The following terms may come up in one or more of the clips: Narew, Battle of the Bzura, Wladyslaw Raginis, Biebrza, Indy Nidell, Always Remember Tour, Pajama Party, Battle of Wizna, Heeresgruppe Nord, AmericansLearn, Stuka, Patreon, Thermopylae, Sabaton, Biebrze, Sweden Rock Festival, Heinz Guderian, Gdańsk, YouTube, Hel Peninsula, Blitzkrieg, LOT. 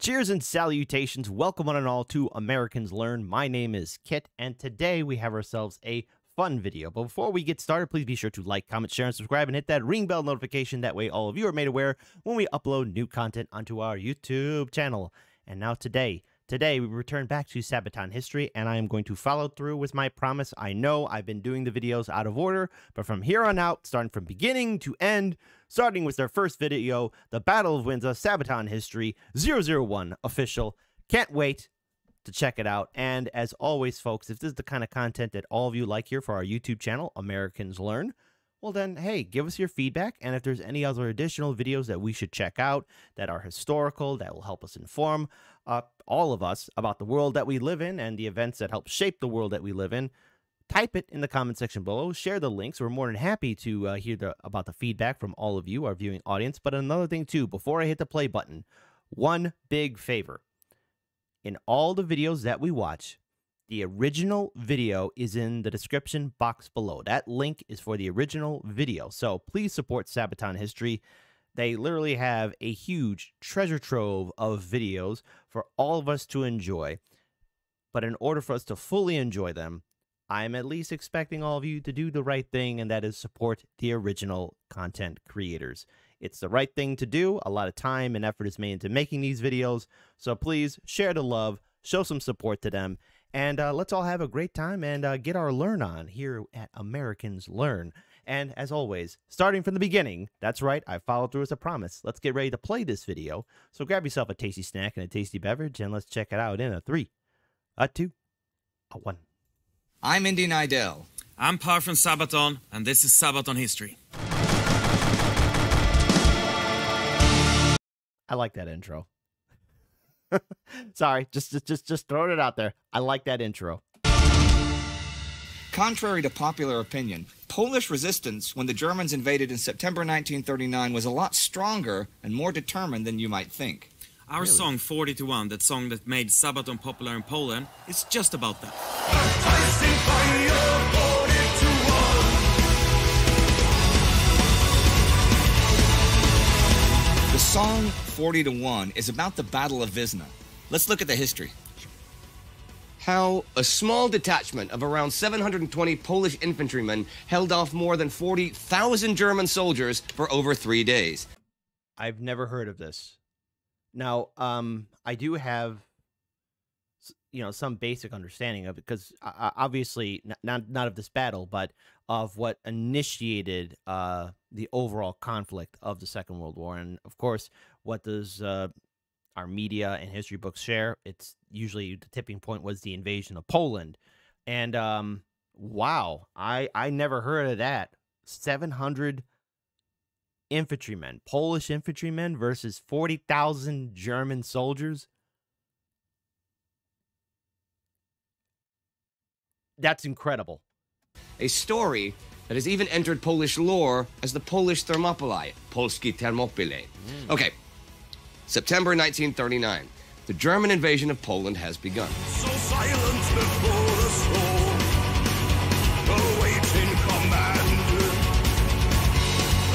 Cheers and salutations. Welcome one and all to Americans Learn. My name is Kit, and today we have ourselves a fun video. But before we get started, please be sure to like, comment, share, and subscribe, and hit that ring bell notification. That way all of you are made aware when we upload new content onto our YouTube channel. And now today we return back to Sabaton history, and I am going to follow through with my promise. I know I've been doing the videos out of order, but from here on out, starting from beginning to end, starting with their first video, the Battle of Wizna, Sabaton History 001 official. Can't wait to check it out. And as always, folks, if this is the kind of content that all of you like here for our YouTube channel, Americans Learn, well then, hey, give us your feedback. And if there's any other additional videos that we should check out that are historical, that will help us inform all of us about the world that we live in and the events that help shape the world that we live in, type it in the comment section below, share the links. We're more than happy to hear about the feedback from all of you, our viewing audience. But another thing too, before I hit the play button, one big favor. In all the videos that we watch, the original video is in the description box below. That link is for the original video. So please support Sabaton History. They literally have a huge treasure trove of videos for all of us to enjoy. But in order for us to fully enjoy them, I'm at least expecting all of you to do the right thing, and that is support the original content creators. It's the right thing to do. A lot of time and effort is made into making these videos. So please share the love, show some support to them, and let's all have a great time and get our learn on here at Americans Learn. And as always, starting from the beginning, that's right, I followed through as a promise. Let's get ready to play this video. So grab yourself a tasty snack and a tasty beverage, and let's check it out in a 3, a 2, a 1. I'm Indy Nidell. I'm Par from Sabaton, and this is Sabaton History. I like that intro. Sorry, just throwing it out there. I like that intro. Contrary to popular opinion, Polish resistance when the Germans invaded in September 1939 was a lot stronger and more determined than you might think. Our really? Song 40-1, that song that made Sabaton popular in Poland, is just about that. The song 40-1 is about the Battle of Wizna. Let's look at the history. How a small detachment of around 720 Polish infantrymen held off more than 40,000 German soldiers for over 3 days. I've never heard of this. Now, I do have, you know, some basic understanding of it, because obviously not of this battle, but of what initiated the overall conflict of the Second World War. And of course, what does our media and history books share? It's usually the tipping point was the invasion of Poland. And wow, I never heard of that. 700 infantrymen, Polish infantrymen versus 40,000 German soldiers. That's incredible. A story that has even entered Polish lore as the Polish Thermopylae, Polski Thermopyle. Okay, September 1939. The German invasion of Poland has begun. So silent before the storm, awaiting command.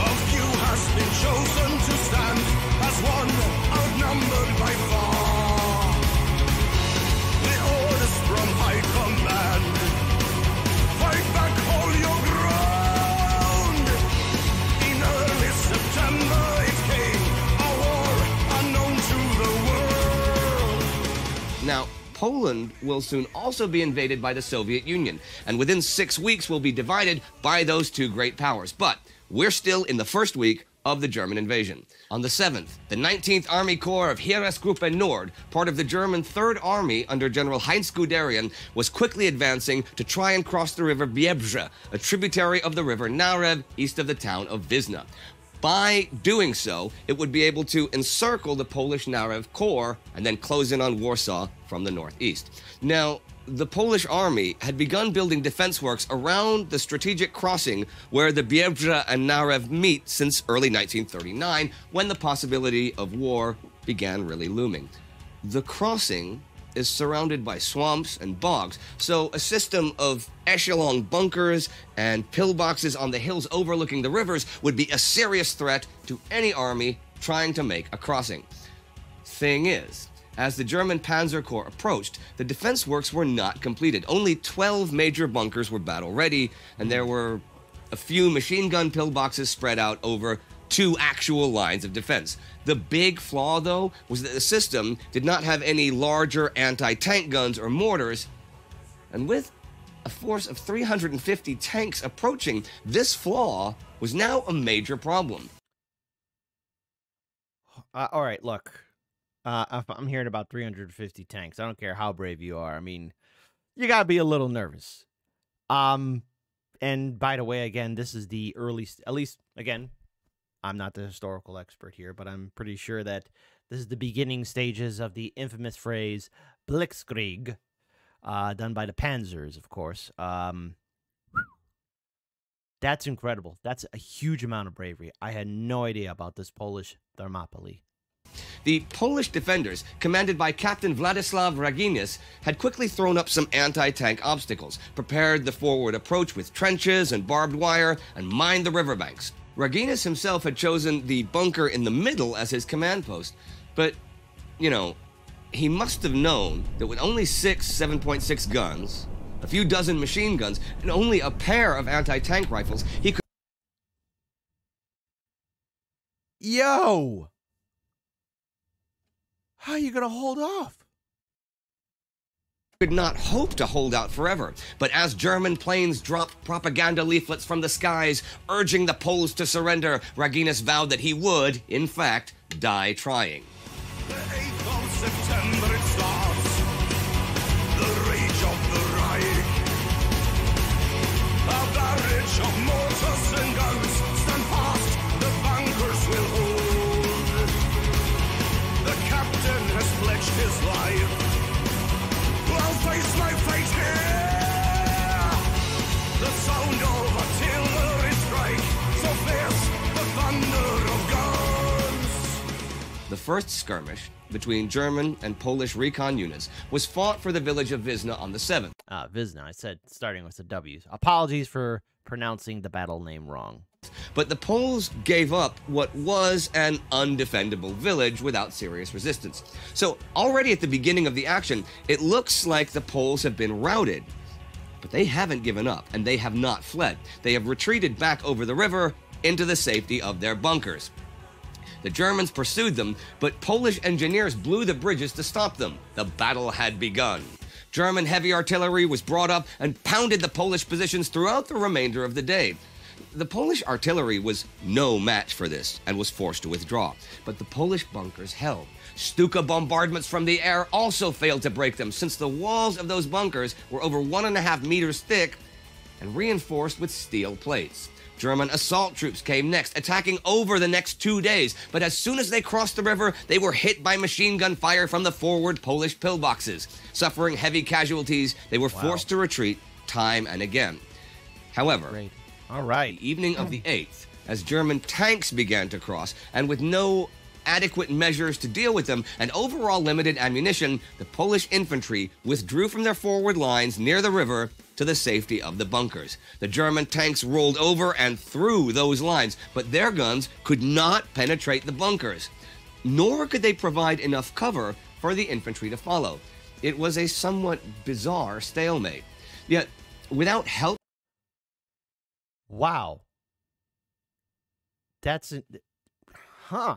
A few has been chosen to stand as one, outnumbered by far. The orders from high command. Fight back all your ground. In early September it came, a war unknown to the world. Now, Poland will soon also be invaded by the Soviet Union, and within 6 weeks will be divided by those two great powers. But we're still in the first week of the German invasion. On the 7th, the 19th Army Corps of Heeresgruppe Nord, part of the German 3rd Army under General Heinz Guderian, was quickly advancing to try and cross the river Biebrze, a tributary of the river Narew, east of the town of Wizna. By doing so, it would be able to encircle the Polish Narew Corps and then close in on Warsaw from the northeast. Now, the Polish army had begun building defense works around the strategic crossing where the Biebrze and Narew meet since early 1939, when the possibility of war began really looming. The crossing is surrounded by swamps and bogs, so a system of echelon bunkers and pillboxes on the hills overlooking the rivers would be a serious threat to any army trying to make a crossing. Thing is, as the German Panzer Corps approached, the defense works were not completed. Only 12 major bunkers were battle-ready, and there were a few machine gun pillboxes spread out over two actual lines of defense. The big flaw, though, was that the system did not have any larger anti-tank guns or mortars, and with a force of 350 tanks approaching, this flaw was now a major problem. All right, look. I'm hearing about 350 tanks. I don't care how brave you are. I mean, you got to be a little nervous. And by the way, again, this is the early, at least, again, I'm not the historical expert here, but I'm pretty sure that this is the beginning stages of the infamous phrase Blitzkrieg, done by the Panzers, of course. That's incredible. That's a huge amount of bravery. I had no idea about this Polish Thermopylae. The Polish defenders, commanded by Captain Wladyslaw Raginis, had quickly thrown up some anti-tank obstacles, prepared the forward approach with trenches and barbed wire, and mined the riverbanks. Raginis himself had chosen the bunker in the middle as his command post, but, you know, he must have known that with only 6 7.6 guns, a few dozen machine guns, and only a pair of anti-tank rifles, he could... Yo! How are you going to hold off? Could not hope to hold out forever, but as German planes dropped propaganda leaflets from the skies urging the Poles to surrender, Raginis vowed that he would, in fact, die trying. The 8th of September it starts, the rage of the Reich, a barrage of mortars and guns, stand fast, the bunkers will hold. The captain has pledged his life, I'll face my fate here. The sound of artillery strike, so fierce, the thunder of guns. The first skirmish between German and Polish recon units was fought for the village of Wizna on the 7th. Wizna, I said starting with the W's. Apologies for pronouncing the battle name wrong. But the Poles gave up what was an undefendable village without serious resistance. So already at the beginning of the action, it looks like the Poles have been routed. But they haven't given up, and they have not fled. They have retreated back over the river into the safety of their bunkers. The Germans pursued them, but Polish engineers blew the bridges to stop them. The battle had begun. German heavy artillery was brought up and pounded the Polish positions throughout the remainder of the day. The Polish artillery was no match for this and was forced to withdraw, but the Polish bunkers held. Stuka bombardments from the air also failed to break them, since the walls of those bunkers were over 1.5 meters thick and reinforced with steel plates. German assault troops came next, attacking over the next 2 days, but as soon as they crossed the river, they were hit by machine gun fire from the forward Polish pillboxes. Suffering heavy casualties, they were forced to retreat time and again. However, all right, the evening of the 8th, as German tanks began to cross, and with no adequate measures to deal with them and overall limited ammunition, the Polish infantry withdrew from their forward lines near the river to the safety of the bunkers. The German tanks rolled over and through those lines, but their guns could not penetrate the bunkers, nor could they provide enough cover for the infantry to follow. It was a somewhat bizarre stalemate. Yet, without help... Wow. That's... Huh.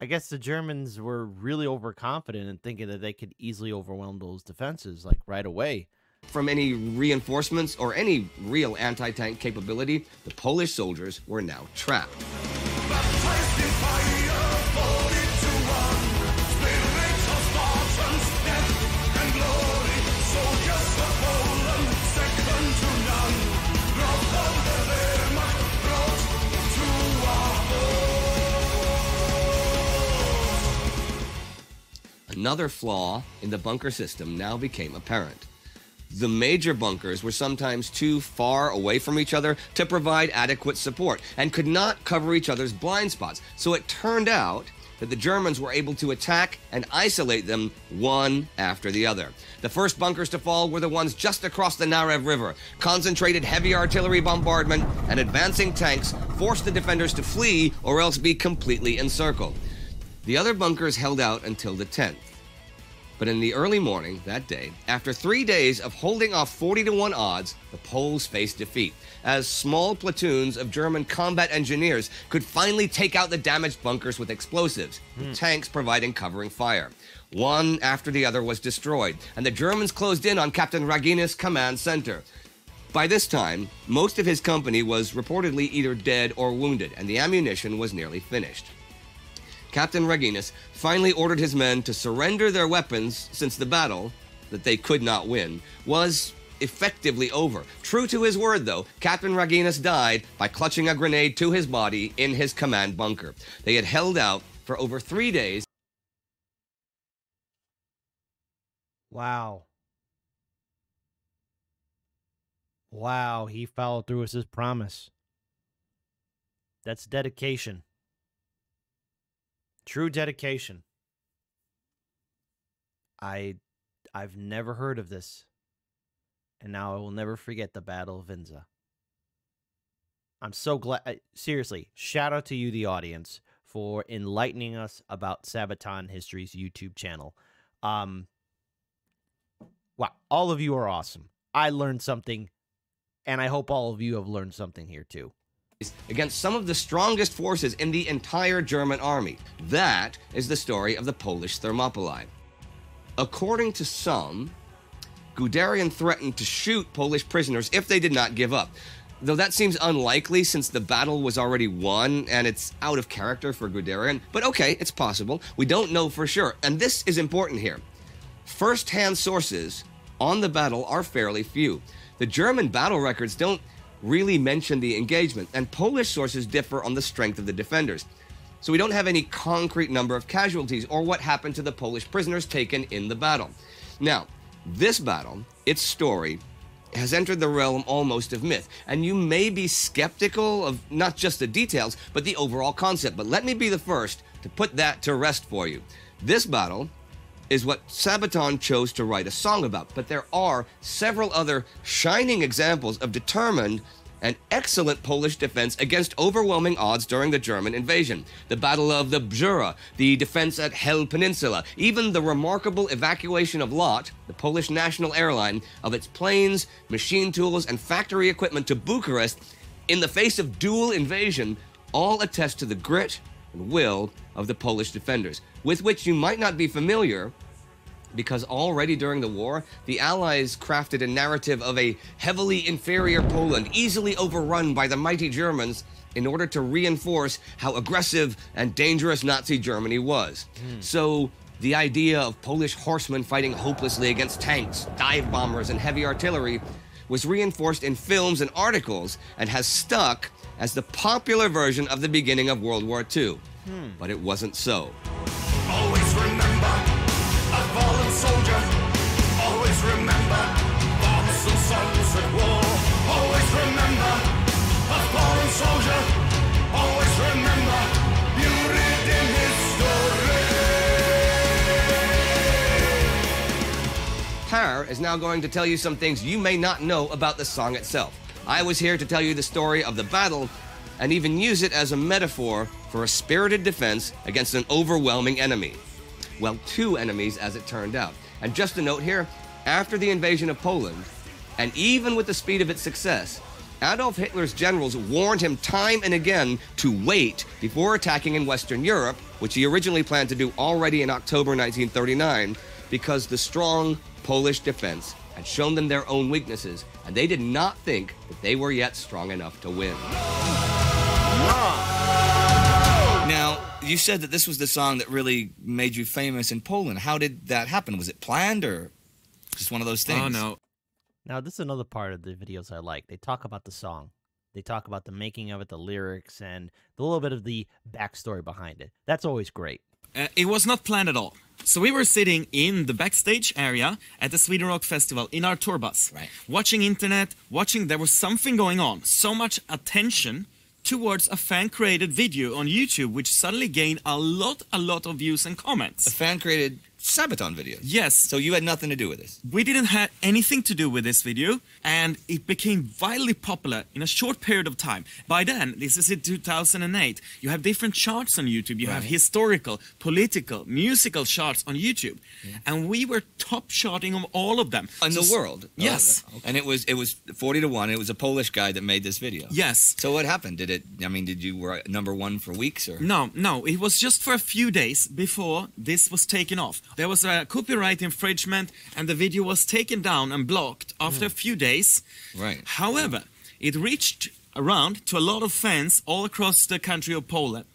I guess the Germans were really overconfident in thinking that they could easily overwhelm those defenses, like, right away. From any reinforcements or any real anti-tank capability, the Polish soldiers were now trapped. Another flaw in the bunker system now became apparent. The major bunkers were sometimes too far away from each other to provide adequate support and could not cover each other's blind spots. So it turned out that the Germans were able to attack and isolate them one after the other. The first bunkers to fall were the ones just across the Narew River. Concentrated heavy artillery bombardment and advancing tanks forced the defenders to flee or else be completely encircled. The other bunkers held out until the 10th. But in the early morning that day, after 3 days of holding off 40-to-1 odds, the Poles faced defeat, as small platoons of German combat engineers could finally take out the damaged bunkers with explosives, with tanks providing covering fire. One after the other was destroyed, and the Germans closed in on Captain Raginis' command center. By this time, most of his company was reportedly either dead or wounded, and the ammunition was nearly finished. Captain Raginis finally ordered his men to surrender their weapons since the battle, that they could not win, was effectively over. True to his word, though, Captain Raginis died by clutching a grenade to his body in his command bunker. They had held out for over 3 days. Wow. Wow, he followed through with his promise. That's dedication. True dedication. I've never heard of this. And now I will never forget the Battle of Wizna. I'm so glad. Seriously, shout out to you, the audience, for enlightening us about Sabaton History's YouTube channel. Wow, all of you are awesome. I learned something, and I hope all of you have learned something here too. Against some of the strongest forces in the entire German army. That is the story of the Polish Thermopylae. According to some, Guderian threatened to shoot Polish prisoners if they did not give up, though that seems unlikely since the battle was already won and it's out of character for Guderian, but okay, it's possible. We don't know for sure, and this is important here. First-hand sources on the battle are fairly few. The German battle records don't really mention the engagement, and Polish sources differ on the strength of the defenders. So we don't have any concrete number of casualties or what happened to the Polish prisoners taken in the battle. Now, this battle, its story, has entered the realm almost of myth, and you may be skeptical of not just the details, but the overall concept. But let me be the first to put that to rest for you. This battle is what Sabaton chose to write a song about, but there are several other shining examples of determined and excellent Polish defense against overwhelming odds during the German invasion. The Battle of the Bzura, the defense at Hel Peninsula, even the remarkable evacuation of LOT, the Polish national airline, of its planes, machine tools, and factory equipment to Bucharest in the face of dual invasion all attest to the grit and will of the Polish defenders, with which you might not be familiar because already during the war, the Allies crafted a narrative of a heavily inferior Poland easily overrun by the mighty Germans in order to reinforce how aggressive and dangerous Nazi Germany was. So the idea of Polish horsemen fighting hopelessly against tanks, dive bombers, and heavy artillery was reinforced in films and articles and has stuck as the popular version of the beginning of World War II. But it wasn't so. Always remember a fallen soldier. Always remember bombs and sons at war. Always remember a fallen soldier. Always remember you read in history. Per is now going to tell you some things you may not know about the song itself. I was here to tell you the story of the battle and even use it as a metaphor for a spirited defense against an overwhelming enemy. Well, two enemies, as it turned out. And just a note here, after the invasion of Poland, and even with the speed of its success, Adolf Hitler's generals warned him time and again to wait before attacking in Western Europe, which he originally planned to do already in October 1939, because the strong Polish defense had shown them their own weaknesses, and they did not think that they were yet strong enough to win. Now, you said that this was the song that really made you famous in Poland. How did that happen? Was it planned or just one of those things? Oh, no. Now, this is another part of the videos I like. They talk about the song. They talk about the making of it, the lyrics, and a little bit of the backstory behind it. That's always great. It was not planned at all. So we were sitting in the backstage area at the Sweden Rock Festival in our tour bus, watching internet, there was something going on, so much attention towards a fan-created video on YouTube, which suddenly gained a lot of views and comments. A fan-created Sabaton video. Yes. So you had nothing to do with this? We didn't have anything to do with this video, and it became wildly popular in a short period of time. By then, this is in 2008, you have different charts on YouTube. You have historical, political, musical charts on YouTube. Yeah. And we were top charting on all of them. In the world? Yes. Okay. And it was 40 to 1, it was a Polish guy that made this video? Yes. So what happened? Did it, I mean, did you were number one for weeks or? No, no, it was just for a few days before this was taken off. There was a copyright infringement and the video was taken down and blocked after a few days. Right. However, it reached around to a lot of fans all across the country of Poland,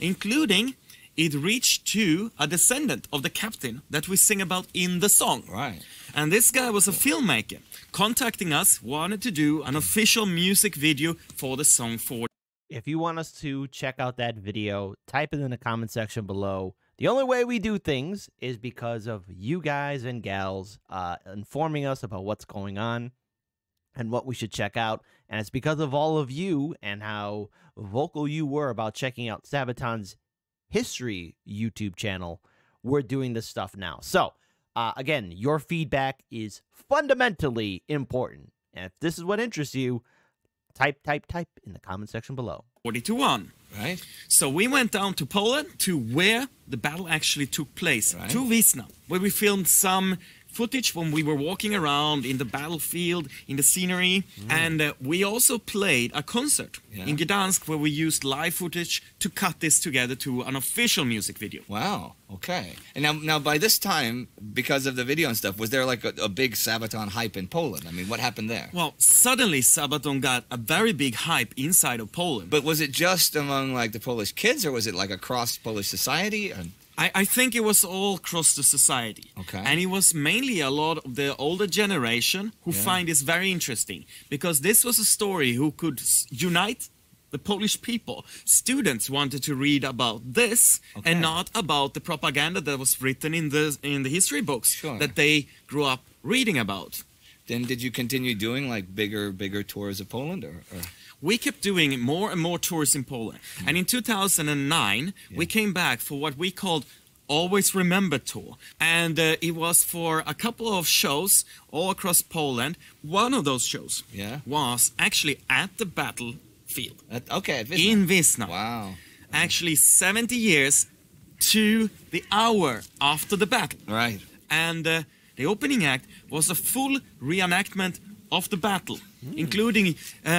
including it reached to a descendant of the captain that we sing about in the song. Right. And this guy was a filmmaker contacting us, wanted to do an official music video for the song 40. If you want us to check out that video, type it in the comment section below. The only way we do things is because of you guys and gals informing us about what's going on and what we should check out. And it's because of all of you and how vocal you were about checking out Sabaton's history YouTube channel. We're doing this stuff now. So, again, your feedback is fundamentally important. And if this is what interests you, type in the comment section below. 40 to 1. Right. So we went down to Poland to where the battle actually took place, to Wizna, where we filmed some footage when we were walking around in the battlefield, in the scenery, and we also played a concert in Gdańsk where we used live footage to cut this together to an official music video. Wow. Okay. And now by this time, because of the video and stuff, was there like a big Sabaton hype in Poland? I mean, what happened there? Well, suddenly Sabaton got a very big hype inside of Poland. But was it just among like the Polish kids, or was it like across Polish society? And I think it was all across the society. Okay. And it was mainly a lot of the older generation who find this very interesting, because this was a story who could unite the Polish people. Students wanted to read about this and not about the propaganda that was written in the history books that they grew up reading about. Then did you continue doing like bigger tours of Poland, or? We kept doing more and more tours in Poland. And in 2009, we came back for what we called Always Remember Tour. And it was for a couple of shows all across Poland. One of those shows was actually at the battlefield. At Wizna. In Wizna. Wow. Actually 70 years to the hour after the battle. Right. And the opening act was a full reenactment of the battle, including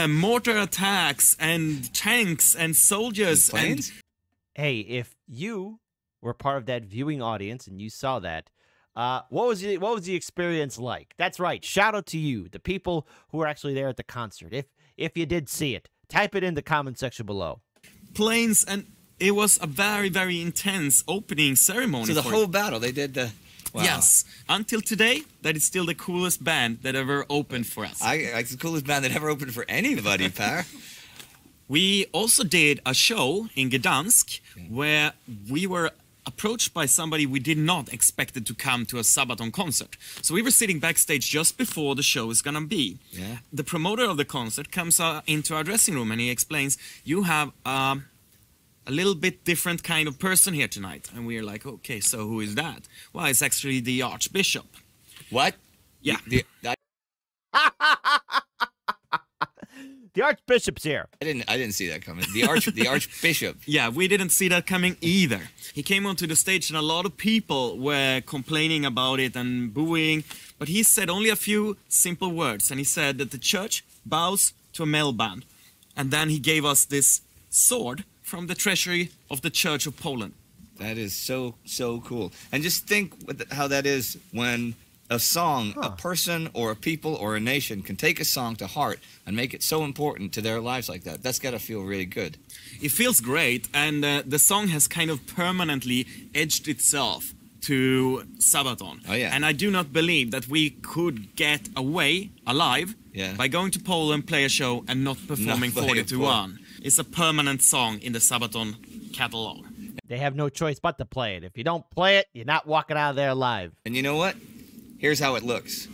mortar attacks and tanks and soldiers and... Hey, if you were part of that viewing audience and you saw that, what was the experience like? That's right, shout out to you, the people who were actually there at the concert. If you did see it, type it in the comment section below. Planes, and it was a very, very intense opening ceremony. So the whole battle, they did the... Wow. Yes. Until today, that is still the coolest band that ever opened for us. It's the coolest band that ever opened for anybody, Par. We also did a show in Gdańsk where we were approached by somebody we did not expect to come to a Sabaton concert. So we were sitting backstage just before the show is going to be. Yeah. The promoter of the concert comes into our dressing room and he explains, you have... a little bit different kind of person here tonight. And we're like, okay, so who is that? Well, it's actually the Archbishop. What? Yeah. The Archbishop's here. I didn't see that coming. The Archbishop. Yeah, we didn't see that coming either. He came onto the stage and a lot of people were complaining about it and booing. But he said only a few simple words. And he said that the church bows to a male band. And then he gave us this sword from the treasury of the Church of Poland. That is so cool. And just think how that is when a song, a person or a people or a nation can take a song to heart and make it so important to their lives like that. That's got to feel really good. It feels great, and the song has kind of permanently edged itself to Sabaton. Oh, yeah. And I do not believe that we could get away alive by going to Poland, play a show, and not performing 40 to 1. It's a permanent song in the Sabaton catalog. They have no choice but to play it. If you don't play it, you're not walking out of there alive. And you know what? Here's how it looks.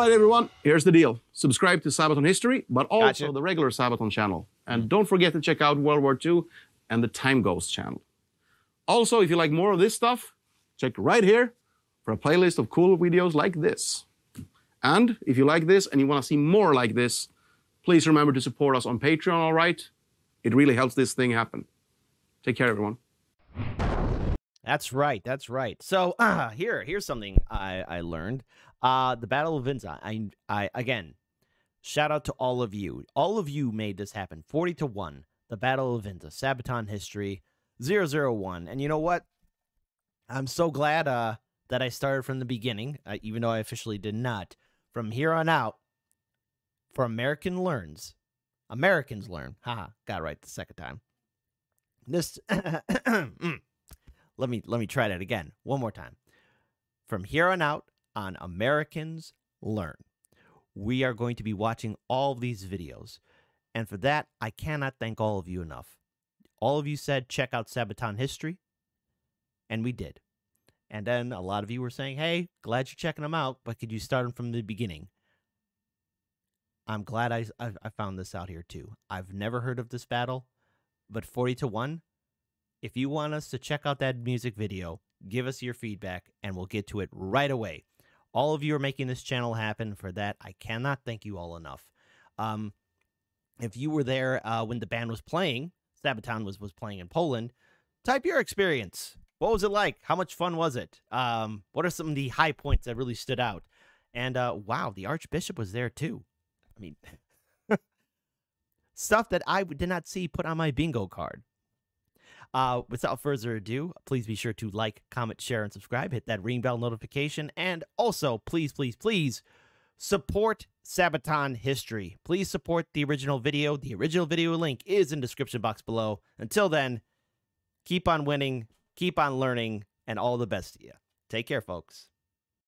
right, everyone, here's the deal. Subscribe to Sabaton History, but also the regular Sabaton channel. And don't forget to check out World War II and the Time Ghost channel. Also, if you like more of this stuff, check right here for a playlist of cool videos like this. And if you like this and you want to see more like this, please remember to support us on Patreon, all right? It really helps this thing happen. Take care, everyone. That's right. That's right. So here's something I learned. The Battle of Wizna. I again, shout out to all of you. All of you made this happen. 40-1. The Battle of Wizna. Sabaton History 001. And you know what? I'm so glad that I started from the beginning, even though I officially did not. From here on out, for Americans Learn. Haha, got it right the second time. This let me try that again one more time. From here on out on Americans Learn, we are going to be watching all of these videos, and for that I cannot thank all of you enough. All of you said check out Sabaton History, and we did. And then a lot of you were saying, hey, glad you're checking them out, but could you start them from the beginning? I'm glad I found this out here too. I've never heard of this battle, but 40-1, if you want us to check out that music video, give us your feedback and we'll get to it right away. All of you are making this channel happen. For that, I cannot thank you all enough. If you were there when the band was playing, Sabaton was playing in Poland, type your experience. What was it like? How much fun was it? What are some of the high points that really stood out? And wow, the Archbishop was there too. I mean, stuff that I did not see put on my bingo card. Without further ado, please be sure to like, comment, share, and subscribe. Hit that ring bell notification. And also, please, please, please support Sabaton History. Please support the original video. The original video link is in the description box below. Until then, keep on winning, keep on learning, and all the best to you. Take care, folks.